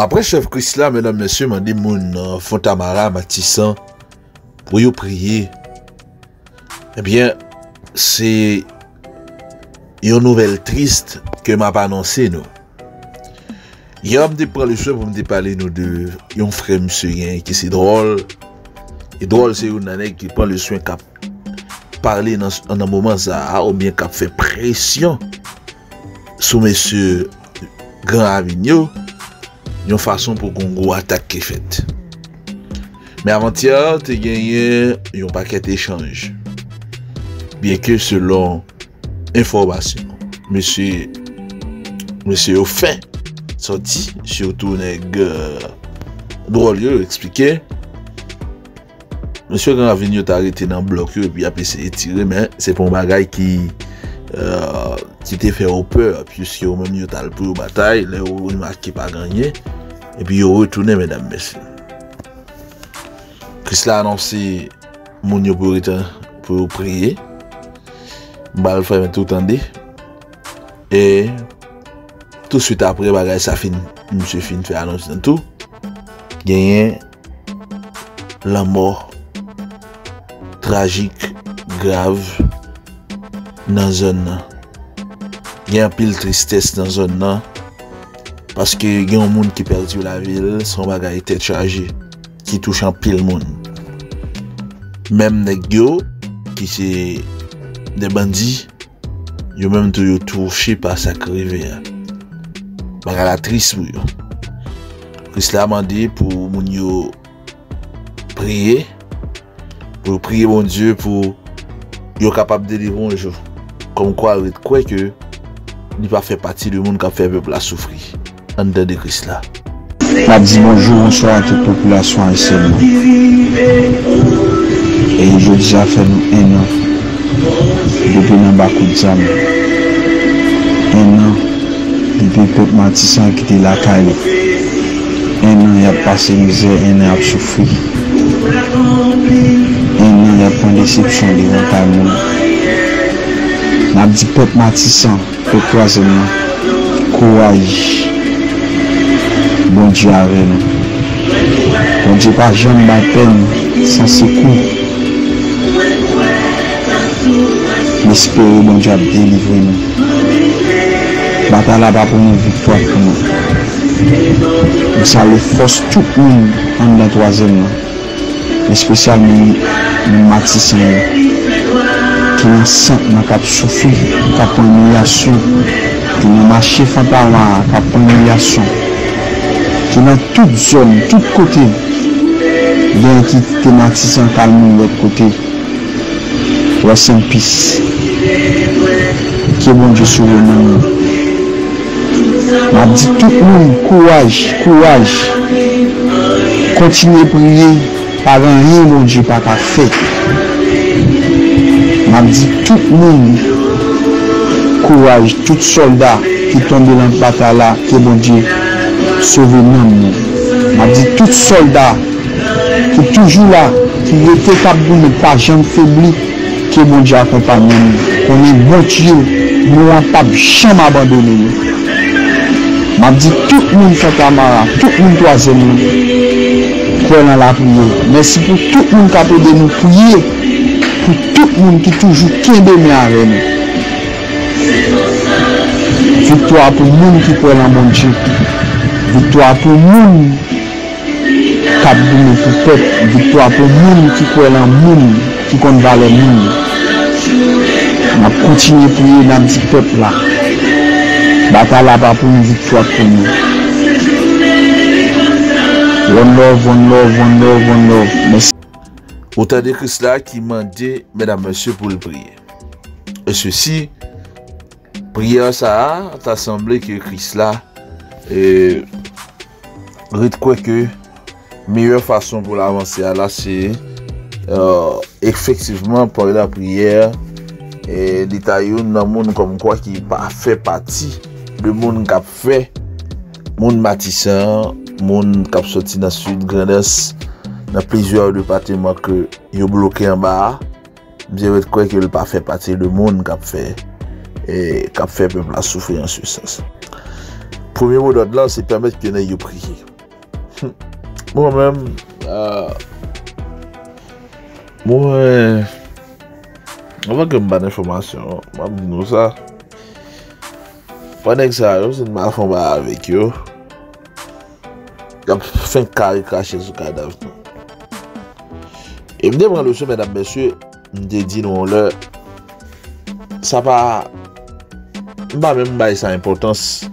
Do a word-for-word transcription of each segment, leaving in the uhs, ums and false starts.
Après chef Christla, mesdames, messieurs, m'a dit mon Fontamara, Matissan, pour y prier. Eh bien, c'est une nouvelle triste que m'a annoncé nous. Hier, je me prends le choix pour me parler nous de un frère monsieur qui c'est drôle. Et drôle, c'est une année qui prend le soin cap parler dans un moment ça, ou bien cap fait pression sur monsieur Grand Avignon, une façon pour qu'on gros attaque qui faite. Mais avant-hier, tu as gagné un paquet d'échanges. Bien que selon information, monsieur monsieur Offin sorti, surtout nèg euh, drôle yo expliqué. Monsieur Grand Avignon t'a arrêté dans le bloc et puis a essayé de tirer, mais c'est pour un bagage qui euh, qui t'a fait au peur, puisque au même t'a le pris bataille, les remarques qui pas gagné, et puis yo retourné mesdames et messieurs. Christ a annoncé mon yo pour pour prier. Bal faire tout entendre. Et tout de suite après bagage ça fin monsieur fin fait annonce dans tout. Gagné la mort tragique grave dans zone. Il y a pile tristesse dans zone parce que il y a un monde qui perdu la ville, son bagage était chargé qui touche en pile monde. Même les gars qui c'est des bandits, ils ont même été touchés par sa rivière. C'est la triste pour eux. Christ l'a demandé pour mon prier, pour prier mon Dieu pour être capable de délivrer un jour. Comme quoi, il croit que il n'a pas fait partie du monde qui a fait le peuple à souffrir. En dedans de Christ là. Je dis bonjour, bonsoir à toute la population haïtienne. Et je dis à faire un an. Depuis le Bakou de Zam, un an, depuis le peuple Matissan a quitté la caille, un an il a passé misère, un an il a souffert, un an il a pris une déception devant ta monde. N'a dit peuple Matissan, peuple troisième, courage, bon Dieu avec nous. Bon Dieu pas jamais ma peine sans secours. J'espère que bon Dieu a délivré nous. La bataille là-bas pour une victoire pour nous. Ça le force tout le monde en la troisième. Et spécialement nous Matissan qui est enceinte, qui a souffert, qui a pris une humiliation, qui a marché Fantawa, qui a pris une humiliation, qui dans toute zone, tout côté, bien qu'il y ait Matissan qui a de l'autre côté. Rest in peace. Que bon Dieu sauve nous. M'a dit tout le monde, courage, courage. Continuez à prier. Pas rien, mon Dieu, pas qu'à faire. M'a dit tout le monde, courage, tout soldat qui tombe dans la bataille là, que bon Dieu sauve nous. M'a dit tout soldat qui est toujours là, qui était capable de ne pas jamais faiblir. Que bon Dieu accompagne nous. On est bon Dieu, nous n'avons pas jamais abandonné. Je dis tout le monde, Fantamara, tout le monde, troisième, croyez dans la prière. Merci pour tout le monde qui a aidé nous prier, pour tout le monde qui toujours qu'est aimé avec nous. Victoire pour le monde qui croit dans bon Dieu. Victoire pour le monde qui a donné pour le peuple. Victoire pour le monde qui croit dans le monde, qui compte dans le monde. On continue à prier dans petit peuple là. Bataille là-bas pour une victoire pour nous. One love, one love, one love, one love. Merci. Autant de Christ là qui m'a dit, mesdames, messieurs, pour le prier. Et ceci, prière ça a, t'a semblé que Christ là, et quoi que, meilleure façon pour l'avancer là, c'est euh, effectivement par la prière. Et détaillé dans le monde comme quoi qui fait partie de monde qui a fait monde Matissan, monde qui a sorti dans le sud Grandesse, dans plusieurs départements que yo bloqué en bas. Je crois que le pas fait partie de monde qui a fait et qui a fait peuple à souffrir en ce sens. premier mot là, c'est permettre que nous prier. Moi-même, euh, moi, euh, on va que une bonne information. Nous ça, pendant que ça, c'est ma femme avec eux. Il a fait un carré caché sur le cadavre. Et je me dis, mesdames, messieurs, je me dis, non, là, ça va. Je ne vais même pas sa importance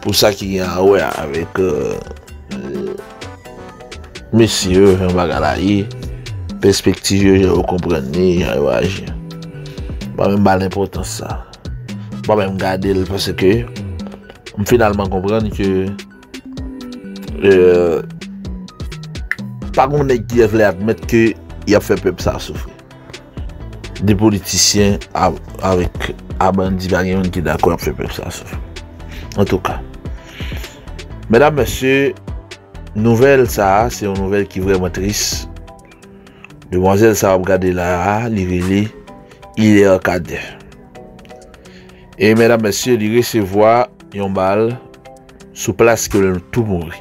pour ça qui est en haut avec euh, euh, messieurs, je ne perspective, je ne comprends pas, je ne réagis pas. Je ne vais même pas l'importance ça. Je ne vais même garder parce que je finalement comprendre que. Euh, Par contre, il faut admettre qu'il a fait peuple ça souffrir. Des politiciens avec Abandi Bagnon qui d'accord fait peuple ça souffrir. En tout cas, mesdames, messieurs, nouvelle ça, c'est une nouvelle qui est vraiment triste. Demoiselle ça a regardé là, il est en cadre. Et mesdames, messieurs, il recevoir une balle sous place que le tout mourir.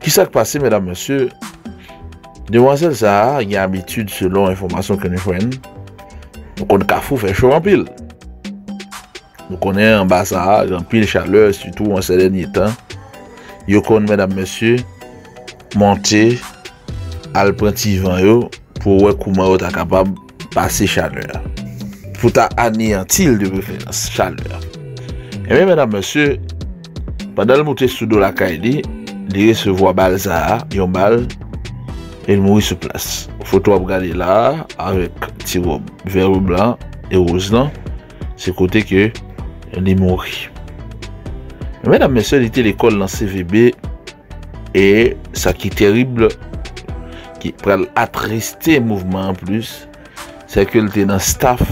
Qui s'est passé, mesdames, messieurs? Demoiselle ça, il y a habitude selon l'information que nous faisons. Nous connaissons fait chaud en pile. Nous connaissons en bas ça, en pile chaleur, surtout en ces derniers temps. Nous connaissons, mesdames, messieurs, monter à l'apprentissage pour voir comment vous êtes capable de passer chaleur. Pour anéantir de préférence chaleur. Et bien, mesdames, messieurs, pendant le monter sous la caille, il recevoir balle ça, il balle, il mourit sur place. Photo regardée là avec petit robe vert blanc et rose là, c'est côté que il est mort. Mesdames, messieurs, il était l'école dans C V B et ça qui est terrible, qui peut attrister mouvement en plus, c'est que il était dans staff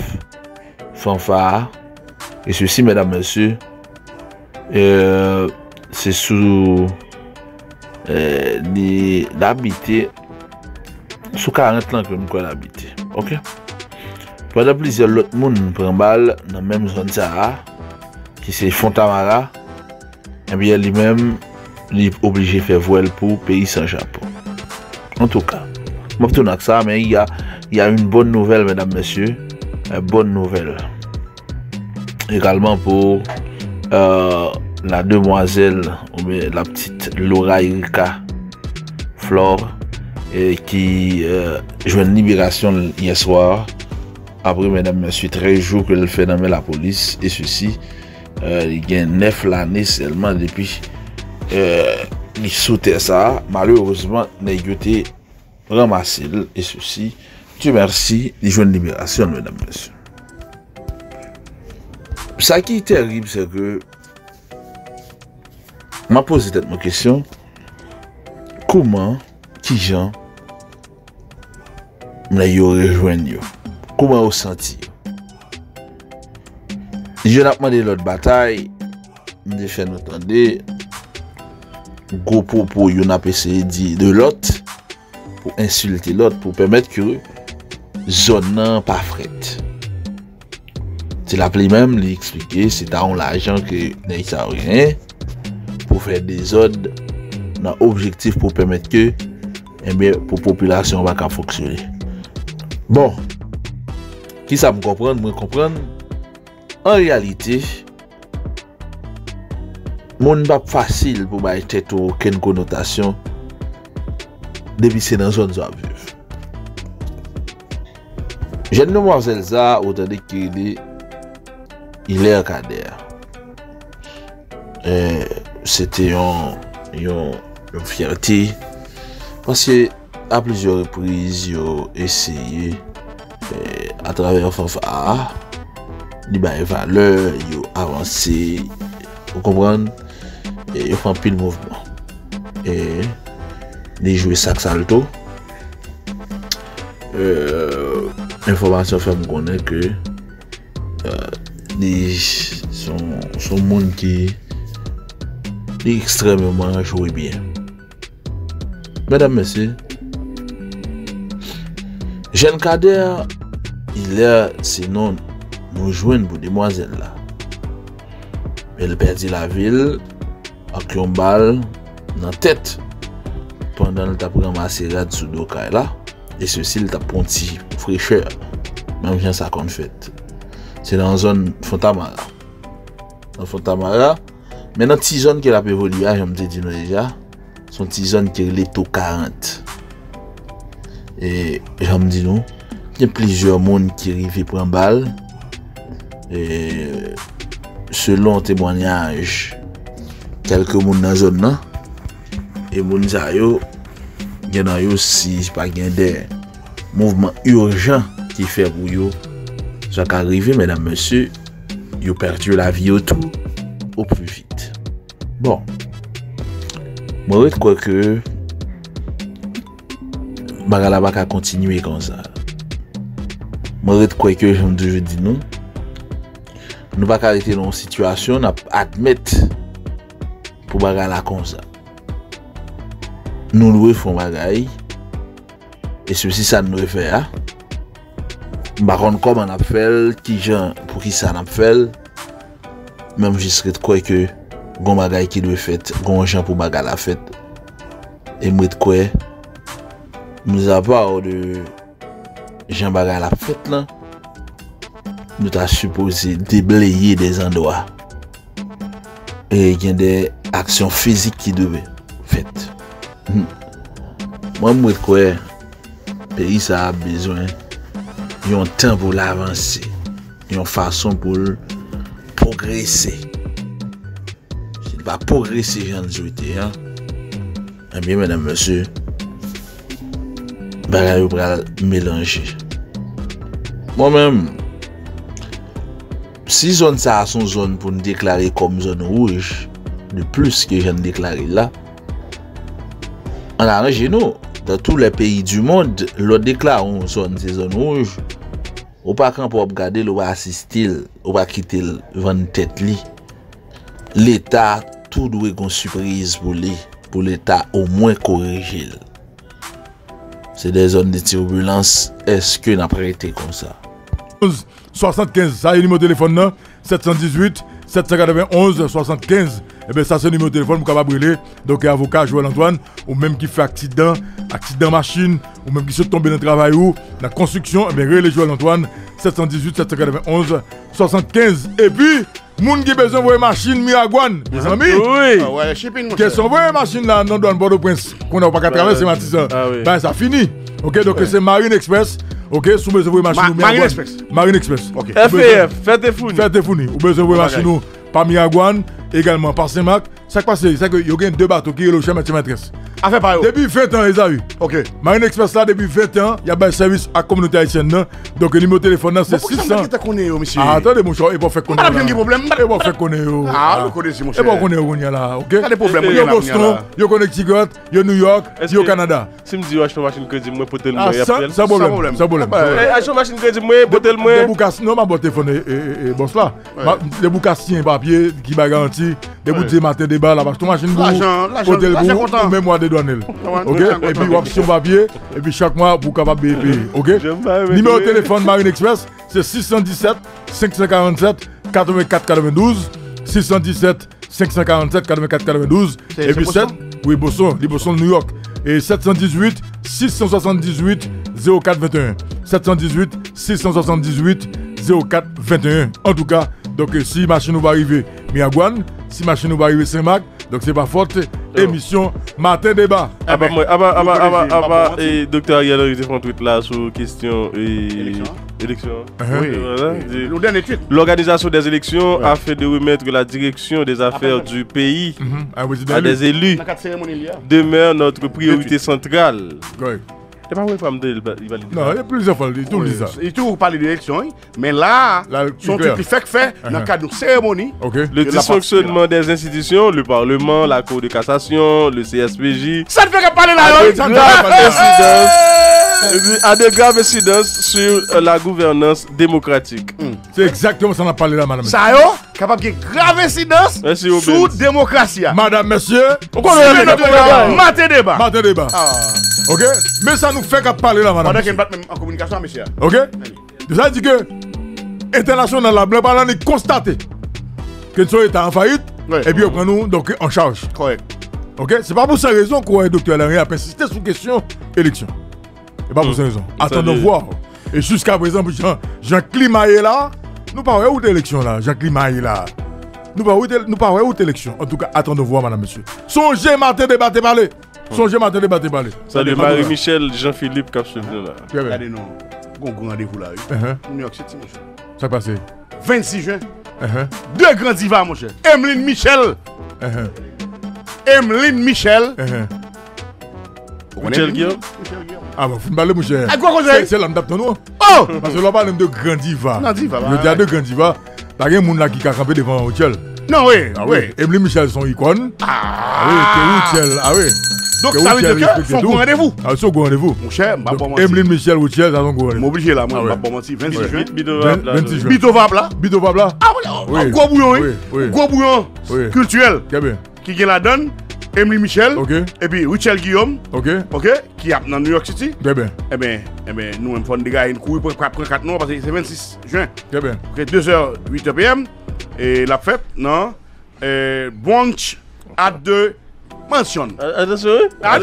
fanfare et ceci, mesdames, messieurs, euh, c'est sous Euh, d'habiter sous quarante ans que nous pouvons habiter. Ok? Pendant plusieurs autres personnes prennent balle dans la même zone ça, qui c'est Fontamara, et bien lui-même, il est obligé de faire voile pour pays sans Japon. En tout cas, je tourne avec ça, mais il y a, il y a une bonne nouvelle, mesdames, messieurs. Une bonne nouvelle. Également pour. Euh, La demoiselle, ou bien la petite Laura Erika Flore, et qui euh, joue une libération hier soir. Après, mesdames, messieurs, treize jours que le phénomène la police, et ceci, euh, il y a neuf l'année seulement depuis euh, il sautait ça. Malheureusement, il a été ramassé, et ceci, Dieu merci, il joue une libération, mesdames, messieurs. Ça qui est terrible, c'est que. Je pose peut-être ma question. Comment, qui gens, les rejoignent? Comment vous sentez? Je n'ai pas demandé l'autre bataille. Je fais entendre. Gros propos, vous n'avez pas essayé de dire de l'autre pour insulter l'autre, pour permettre que zone n'a pas frette. C'est l'appelé même, lui expliquer, c'est à l'argent que n'a rien. Pour faire des ordres dans l'objectif pour permettre que eh bien, pour la population va fonctionner. Bon, qui ça me comprend, me comprendre. En réalité, mon pas facile pour bailler tête ou aucune connotation depuis c'est dans zone à vivre. Jeune demoiselle ça, autant dire qu'il il est encadré. C'était une fierté parce que à plusieurs reprises ils ont essayé eh, à travers Fanfara les valeurs ils ont avancé, vous comprenez, ils ont fait le mouvement et ils jouent sac salto. Euh, information fait me connaître que ils euh, sont sont monde qui extrêmement joué bien. Mesdames, messieurs, jeune Kader, il est sinon nous joindre pour demoiselle là. mais il perdit la ville avec une balle dans la tête pendant qu'il a pris un serrade sous le dos là, et ceci il a ponti fraîcheur, même si ça qu'on fait. C'est dans la zone Fontamara. Dans Fontamara, mais dans la petite zone qui a évolué, je me dis déjà, c'est une petite zone qui est l'étau quarante. Et je me dis, il y a plusieurs monde qui arrivent pour un balle. Et selon témoignage, quelques monde dans la zone là, et moun sa yo, gen nan yo si pa gen des mouvements urgents qui fait pour yo. Ça qui arrive, mesdames, messieurs, yo perdu la vie autour au plus vite. Bon, moi je crois que Bagalaba a continué comme ça. Moi je crois que j'aime toujours dire non. Nous pas arrêter dans une situation, nous admettre pour Bagalaba comme ça. Nous louer font bagaille et ceci ça nous fait hein? Bah on comme on appelle qui gens pour qui ça n'appelle même jusqu'à quoi que gon bagaille qui doit fait gon gens pour bagaille la fête et moi de quoi nous avons de gens bagaille la fête là nous t'a supposé déblayer des endroits et il y a des actions physiques qui devaient faites. Moi, je crois que le pays a besoin d'un temps pour l'avancer, d'une façon pour progresser. Si il va progresser, j'ai envie de dire, eh bien, mesdames, messieurs, il va mélanger. Moi-même, si zone ça a son zone pour nous déclarer comme zone rouge, de plus que j'en déclaré là, en arrangez nous, dans tous les pays du monde, l'on déclare une zone, c'est zone rouge. Ou pas quand pour regarder, l'on va assister, l'on va quitter le vingt-tête. L'État, tout doit être une surprise pour lui, pour l'État au moins corriger. C'est des zones de turbulence, est-ce que n'a pas été comme ça? soixante-quinze, ça y est le numéro de téléphone, sept un huit, sept neuf un, soixante-quinze. Et eh bien ça c'est le numéro de téléphone pour qu'on va brûler. Donc avocat Joël Antoine, ou même qui fait accident, accident machine, ou même qui se tombe dans le travail ou dans la construction, et eh bien relais Joël Antoine, sept un huit, sept neuf un, soixante-quinze. Et puis, moun qui besoin de machine Miragouane, mes amis. Oui. Ah ouais, shipping. Qu'est-ce qu'on voit machine là dans douane Port-au-Prince qu'on n'a pas qu'à traverser Matissa. Ben ça finit. OK, donc c'est Marine Express. OK, sous besoin de machine Marine Express. Marine Express. OK. F F, faites des fournis. Faites des fournis. Ou besoin de machine par Miragouane. Également par Saint-Marc, ça passe, c'est que y a deux bateaux qui relogent ma maîtresse. Depuis vingt ans, ils ont eu. Ok. Marine Express là, depuis vingt ans, il y a un service à la communauté haïtienne. Donc le numéro de téléphone c'est six cents. Ah, attendez, mon cher, il faut faire qu'on ait. Ah, il faut faire qu'on ait. Ah, le connaissez, mon cher. Il faut qu'on ait qu'on ait là. Ok. Il y a des problèmes. Il y a Boston, il y a Connecticut, il y a New York, il y a Canada. Si je dis, je fais machine crédit, je peux te le montrer. Sans problème. Sans problème. Je fais machine crédit, je peux te le montrer. Non, ma bonne téléphone est boss là. Les boucassiens papier qui va garantir. Des bouts de matin, des balles, la machine bourre, ou même moi des douanelles. Et puis, vous avez sur papier, et puis chaque mois, vous pouvez payer. Numéro de téléphone Marine Express, c'est six un sept, cinq quatre sept, huit quatre neuf deux. six un sept, cinq quatre sept, huit quatre neuf deux. Et puis sept, oui, Boston, Boston, New York. Et sept un huit, six sept huit, zéro quatre deux un. sept un huit, six sept huit, zéro quatre deux un. En tout cas, donc si machine nous va arriver Miragouane, si machine nous va arriver Saint-Marc, donc c'est pas forte émission matin débat. Ah bah ah et docteur Ariel Henry fait un tweet là sur question élection. Le dernier tweet. L'organisation des élections a fait de remettre la direction des affaires du pays à des élus. Demeure notre priorité centrale. Et pas vrai, il va non, il y a plusieurs fois, il tout oui. Ça. Il tout parle d'élection, mais là, là son truc qui fait que fait, dans le cadre de cérémonie. Okay. Le dysfonctionnement des institutions, le Parlement, la Cour de cassation, le C S P J. Ça ne fait que parler là-haut. À de graves incidences sur la gouvernance démocratique. Mm. C'est exactement ça qu'on a parlé là, madame. Ça y capable de graves incidences sur la démocratie. Madame, monsieur, pourquoi on a débat? Matin débat. Matin débat. Ok? Mais ça nous fait qu'à parler là, madame. On a qu'il même en communication, monsieur. Ok? Ça dit que, international, la blague, on a constaté que tu es en faillite, oui. Et puis on prend nous donc, en charge. Correct. Ok? C'est pas pour cette raison qu'on docteur Larry a persisté sous question élection. C'est pas pour cette raison. Attendons voir. Et jusqu'à présent, Jean, Jean Climaé là, nous parlons où d'élection là, Jean Climaé là. Nous parlons où d'élection. En tout cas, attendons voir, madame, monsieur. Songez, Martin, débattez, parlez. Songez, Martin, débattez, parlez. Salut, Marie-Michel, Jean-Philippe, Capsule là. Regardez, non. Gon rendez-vous là. New York City, mon cher. Ça passe. vingt-six juin. Deux grands divas, mon cher. Emeline Michel. Emeline Michel. Michel Guillaume. Ah, bah, vous me parlez, mon cher. C'est l'âme d'Abtonou. Oh! Parce que l'on parle de grand diva. Le théâtre de grand diva. T'as quelqu'un monde là qui a campé devant Hotel. Non, oui, ah oui. Emeline Michel son icône. Ah oui, Hotel, ah oui. Donc ça veut dire que son grand rendez-vous. Ah, son grand rendez-vous. Mon cher, ma pomme. Emeline Michel Hotel, ça son grand rendez-vous. M'obligé là, moi, ma pomme vingt-six juin. vingt-six juin. Bitovab là. Bitovab là. Ah oui, gros bouillon, oui. Gros bouillon culturel. Qui vient la donne. Emeline Michel, okay. Et puis Richel Guillaume, okay. Okay, qui est dans New York City. Eh bien, eh bien, eh bien nous, nous faisons des gars, une courue pour prendre quatre noms parce que c'est vingt-six juin. Eh bien. deux heures, huit heures p m Et la fête, non? Et brunch à deux mentions. Attention. Ah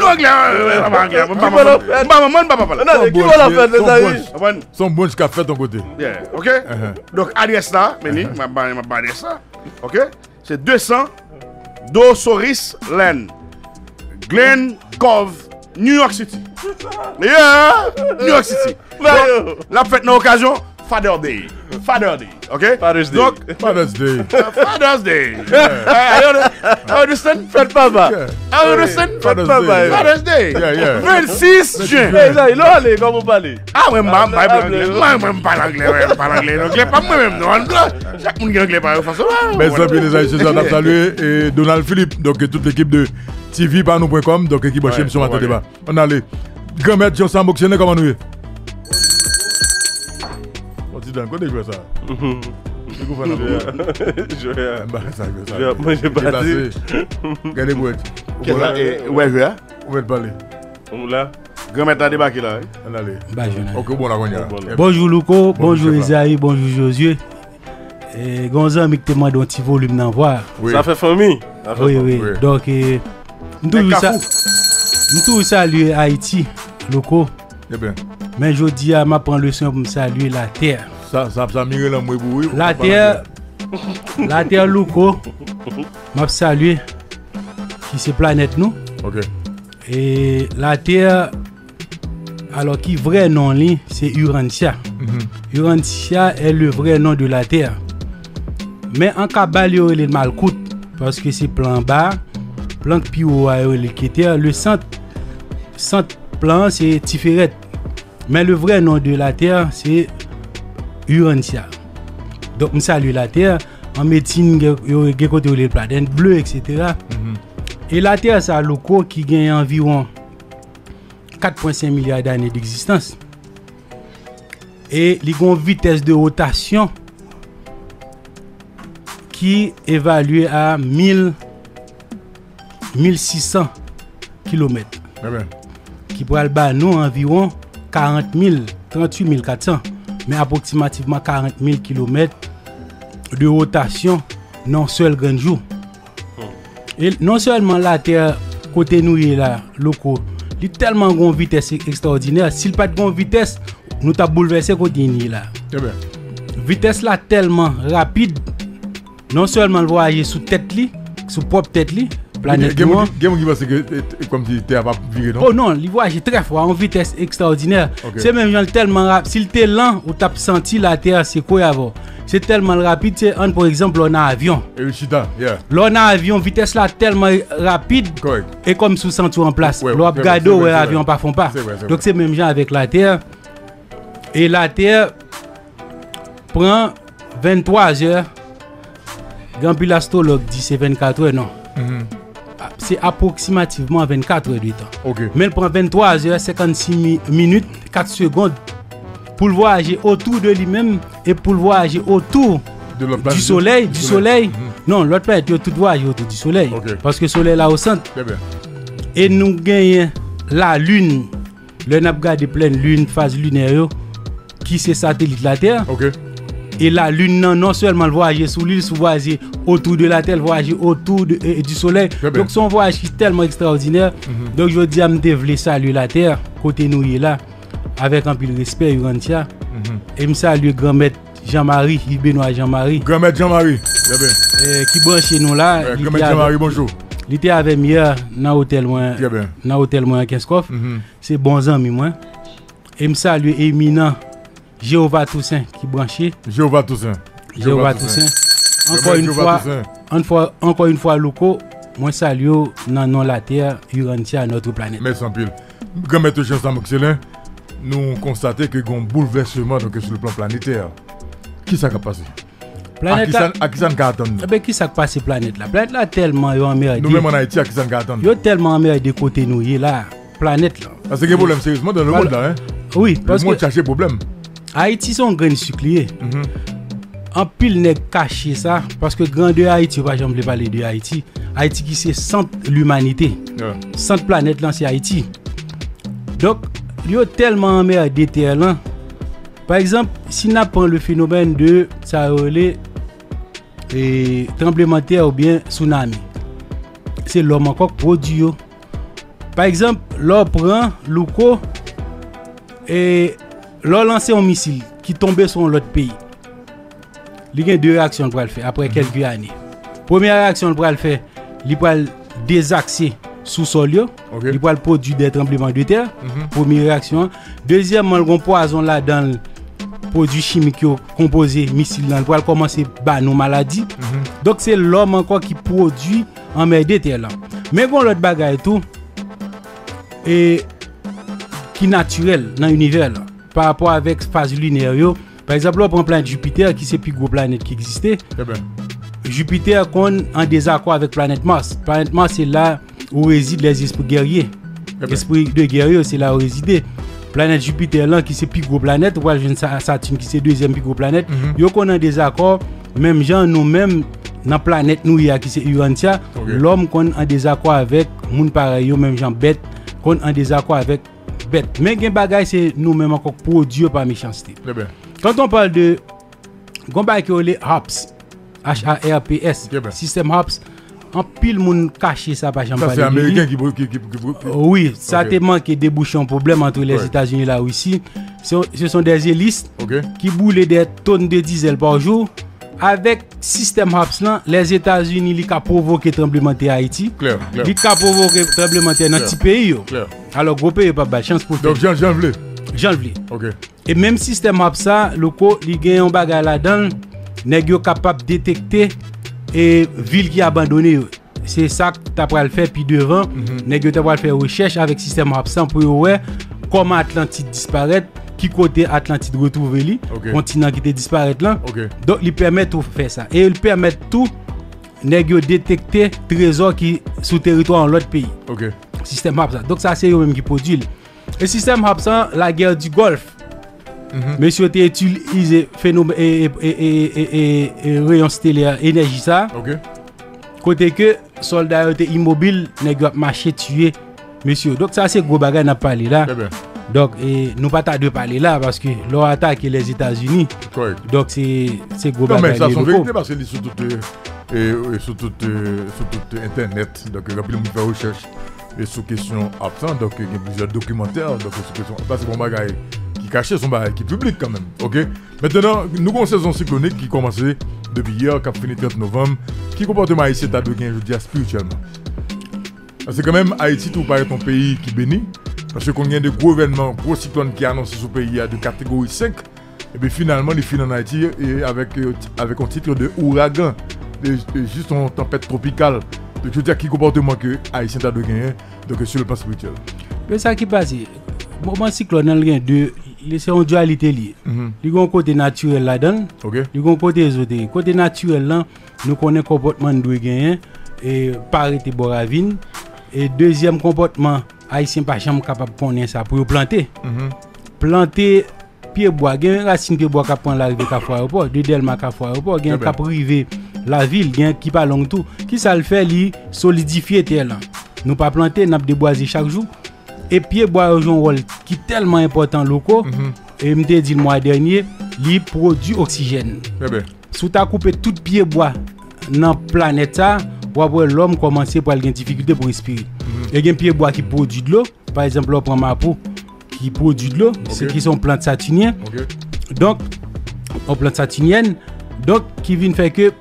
non, non, Dosoris Lane, Glen Cove, New York City. Yeah, New York City. Donc, la fête dans l'occasion, Father Day. Father Day, ok? Father's Day. Donc, Father's Day. Father's Day. Yeah. I understand? Fête papa. Yeah. I understand? Yeah. Fête papa. Father's Day. Yeah, yeah. vingt-six juin. Il a allé, comment vous parlez? Ah, ouais, je ne parle pas anglais. Je ne parle pas anglais. Je ne parle pas anglais. Chaque monde qui anglais parle de façon. Merci à tous les amis. Salut Donald Philippe, donc toute l'équipe de T V Panou point com, donc l'équipe de Chim sur Matin Débat. On allait. Grand-mère Johnson Boxene, comment nous est? D'un côté, je ça. Je vous je vais. Je vais. Regardez, vous êtes. Ouais, je vais. Vous êtes parler. On là. Grand-mère t'a débarqué là. On allez. Ok, bon, là, bonjour, Louko. Bonjour, Isaïe. Bonjour, Josué. Et Gonzan, mais que tu m'as donné un petit volume d'en voir. Ça fait famille. Oui, oui. Donc, nous saluons Haïti, Louko. Mais je dis à ma prendre le soin pour me saluer la terre. Ça, ça, ça mire la mouille pour la terre, la terre Louko, m'a salué qui c'est planète nous. Ok. Et la terre, alors qui vrai nom c'est Urantia. Mm-hmm. Urantia est le vrai nom de la terre. Mais en Kabbal, il est mal coûte parce que c'est plan bas, plan pio qui était le centre, centre plan c'est Tiferet. Mais le vrai nom de la terre, c'est Urantia. Donc, on salue la terre. En médecine, il y a côté de platine bleue, et cetera. Mm -hmm. Et la terre, c'est un loco qui gagne environ quatre virgule cinq milliards d'années d'existence. Et il y a une vitesse de rotation qui est évaluée à mille six cents kilomètres. Mm -hmm. Qui pourrait le nous environ quarante mille, trente-huit mille quatre cents, mais approximativement quarante mille kilomètres de rotation non seul grand jour. Et non seulement la terre côté nous est là, locaux, il est tellement grande vitesse extraordinaire. S'il pas de grande vitesse, nous t'a bouleversé côté nous là. Vitesse là tellement rapide, non seulement le voyager sous tête li, sous propre tête li. Comme si tu n'as pas viré, non? Oh non, il voyage très fort, en vitesse extraordinaire. Okay. C'est même genre tellement rapide. Si tu es lent, ou tu as senti la terre, c'est quoi avant? C'est tellement rapide. On, par exemple, on a un avion. Et yeah. L'on a un avion, vitesse là tellement rapide. Correct. Et comme sous senti en place. Ouais, l'on regarde où l'avion ne font pas. Donc c'est même genre avec la terre. Et la terre prend vingt-trois heures. Grand l'astrologue dit c'est vingt-quatre heures, non? Mm-hmm. C'est approximativement vingt-quatre heures de temps. Okay. Mais il prend vingt-trois heures, cinquante-six minutes, quatre secondes pour le voyager autour de lui-même et pour le voyager autour de du, du soleil. Du soleil. soleil. Mm-hmm. Non, l'autre planète est tout voyager autour du soleil. Okay. Parce que le soleil est là au centre. Bien. Et nous gagnons la lune. Le Nabga de pleine lune, phase lunaire, qui c'est satellite de la Terre. Okay. Et la lune, non, non seulement voyager sous l'île, voyager autour de la terre, voyager autour de, euh, du soleil. Donc son voyage qui est tellement extraordinaire. Mm-hmm. Donc je dis à me développer saluer la terre, côté nous y est là, avec un peu de respect, Urantia. Mm-hmm. Et me saluer grand-mère Jean-Marie, Benoît Jean-Marie. Grand-mère Jean-Marie, euh, qui branche nous là. Euh, grand-mère Jean-Marie, bonjour. Il était avec moi dans l'hôtel, dans l'hôtel, dans Kescoff. C'est bon ami, moi. Et me saluer éminent. Jéhovah Toussaint qui branché. Jéhovah Toussaint. Jéhovah Toussaint. Encore une fois, une fois, encore une fois, Loco, moi salue dans non la terre, Urantia, notre planète. Merci en pile. Grand-mère Jean-Sam Excellent, nous constatons qu'il y a un bouleversement sur le plan planétaire. Qui ça qui a passé? À qui ça nous attend? Mais qui ça qui passe planète là? Planète là tellement emmerdée. Nous-mêmes en Haïti, à qui ça nous attend? Yo tellement emmerdé côté nous là, planète là. Ah, c'est un problème sérieusement dans le monde là, hein? Oui, parce que le monde cherche problème. Haïti son grain sucré. En pile n'est caché ça parce que grand de Haïti, par exemple, je parler de Haïti. Haïti qui c'est centre l'humanité. Yeah. Centre planète là c'est Haïti. Donc, il y a tellement emmerdé terre là. Par exemple, si on prend le phénomène de Sahel et tremblement de terre ou bien tsunami. C'est l'homme encore produit. Par exemple, l'on prend Louko et l'on lance un missile qui tombait sur l'autre pays. Il y a deux réactions pour le faire après quelques années. Première réaction pour le faire, il va désaxer sous sol, il va produire des tremblements de terre. Première réaction. Deuxièmement, le poison là dans le produit chimique composé missile dans le commencer à nos maladies. Donc c'est l'homme encore qui produit en mer de terre là. Mais bon l'autre bagaille tout et qui naturel dans l'univers là. Par rapport avec phase lunaire, par exemple, on prend la planète Jupiter, qui c'est la plus grosse planète qui existait. Eh ben. Jupiter est en désaccord avec la planète Mars. La planète Mars, c'est là où résident les esprits guerriers. Eh ben. L'esprit de guerrier, c'est là où résident. Planète Jupiter, là, qui c'est la plus grosse planète, ou Saturne, qui c'est la deuxième plus grosse planète. Ils sont en désaccord, même gens, nous-mêmes, dans la planète nous, qui c'est Urantia, okay. L'homme est en désaccord avec les gens pareils, même gens bêtes, qu'on en désaccord avec. Mais les bagages, c'est nous-mêmes encore produits par méchanceté. Quand on parle de HARPS, H A R P S, système HARPS, en pile, moun caché ça par exemple. Ça, c'est américain qui... Oui, ça a manqué débouché un problème entre les États-Unis et la Russie. Ce sont des hélices qui boulent des tonnes de diesel par jour. Avec le système HARPS, les États-Unis ont provoqué le tremblement de Haïti. Ils ont provoqué le tremblement de notre petit pays. Alors, le gros pays n'a pas de chance pour faire. Donc, Jean Vlé. Jean Vlé. Et même système HARPS, le co, il y a un bagage là-dedans, il est capable de détecter et ville qui est abandonnée. C'est ça que tu as pris à le faire, puis devant, il y a des faire recherche avec le système HARPS pour voir comment l'Atlantique disparaît. Qui côté Atlantique retrouver lui, okay. Continent qui disparaît là. Okay. Donc il permet tout faire ça et il permet tout négio détecter trésor qui sous territoire en l'autre pays. Okay. Système HARPS. Donc ça c'est eux même qui produit. Le système HARPS la guerre du Golfe. Mm-hmm. Monsieur tu utilisé phénomène et, et, et, et, et, et rayon stellaire énergie ça. Okay. Côté que soldats étaient immobiles négio marché tuer monsieur. Donc ça c'est gros bagage n'a pas là. Eh bien. Donc, et, nous pas tarder de parler là parce que leur attaque les États-Unis. Donc, c'est gros bagage. Non, mais ça, c'est vérité parce que sur tout, euh, sur tout, euh, sur tout euh, Internet. Donc, il y a plus de recherche et sur question absent. Donc, il y a plusieurs documentaires. Donc, c'est bon bagage qui cachait son bagage, qui public quand même. OK? Maintenant, nous avons une saison cyclonique qui commence depuis hier, qui a fini trente novembre, qui comporte Haïti à deux gains, je dis, spirituellement. C'est quand même Haïti, tout paraît ton pays qui bénit. Parce qu'on y a des gouvernements, gros citoyens qui annoncent ce pays de catégorie cinq. Et bien finalement, ils finissent en Haïti avec, avec un titre de ouragan, de, de, juste une tempête tropicale. Donc je veux dire, qui comportement que Haïti a de gagner, donc sur le plan spirituel. Mais ça qui passe, le moment cyclone, c'est une dualité liée. Il y a un côté naturel là-dedans, il y a un côté exotique. Côté naturel là, nous connaissons le comportement de gagner, et parer de Boravine. Et deuxième comportement, Haïtien par exemple capable de connaître ça pour planter. Mm-hmm. Planter pied bois, il y a une racine pied bois qui prend l'arrivée à l'aéroport, de Delma à l'aéroport, il y a un cap privé la ville, il y a un qui pas long tout. Qui ça le fait, il solidifier terre là. Nous pas planter, nous déboiser chaque jour. Et pied bois joue un rôle qui est tellement important local. Mm-hmm. Et je me dis le mois dernier, li produit oxygène. Si tu as coupé tout pied bois dans la planète, l'homme commence à avoir des difficultés pour respirer. Il y a un pied bois qui produit de l'eau, par exemple, on prend Mapo qui produit de l'eau, c'est qui sont plantes saturniennes. Donc, aux plantes saturniennes, donc qui viennent faire que